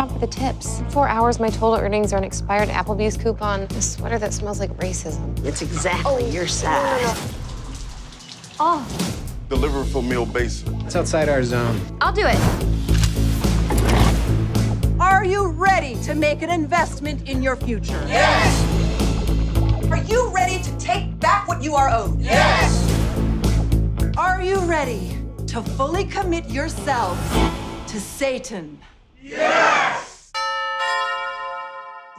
Stop with the tips. 4 hours, my total earnings are an expired Applebee's coupon, a sweater that smells like racism. It's exactly your size. Oh. Deliver for meal basin. It's outside our zone. I'll do it. Are you ready to make an investment in your future? Yes! Are you ready to take back what you are owed? Yes! Are you ready to fully commit yourselves to Satan? Yes!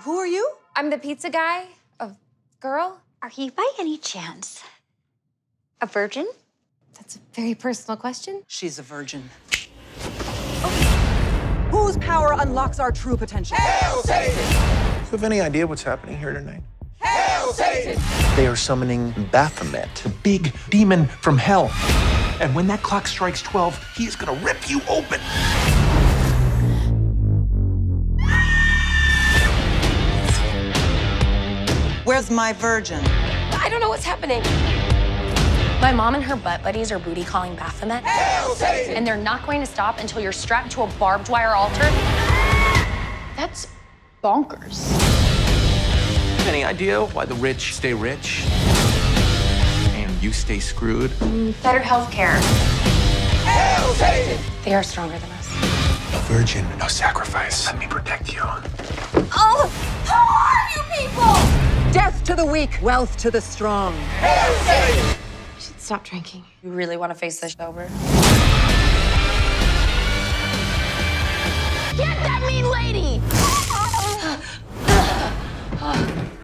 Who are you? I'm the pizza guy. A girl? Are you by any chance a virgin? That's a very personal question. She's a virgin. Oh. Whose power unlocks our true potential? Hail Satan! Do you have any idea what's happening here tonight? Hail Satan! They are summoning Baphomet, the big demon from hell. And when that clock strikes 12, he is gonna rip you open. Where's my virgin? I don't know what's happening. My mom and her butt buddies are booty calling Baphomet. Hail Satan! And they're not going to stop until you're strapped to a barbed wire altar. That's bonkers. Any idea why the rich stay rich and you stay screwed? Better health care. Hail Satan! They are stronger than us. No virgin, no sacrifice. Let me protect you. Oh, who are you people? Death to the weak, wealth to the strong. Hail Satan! Stop drinking. You really want to face this sober? Get that mean lady!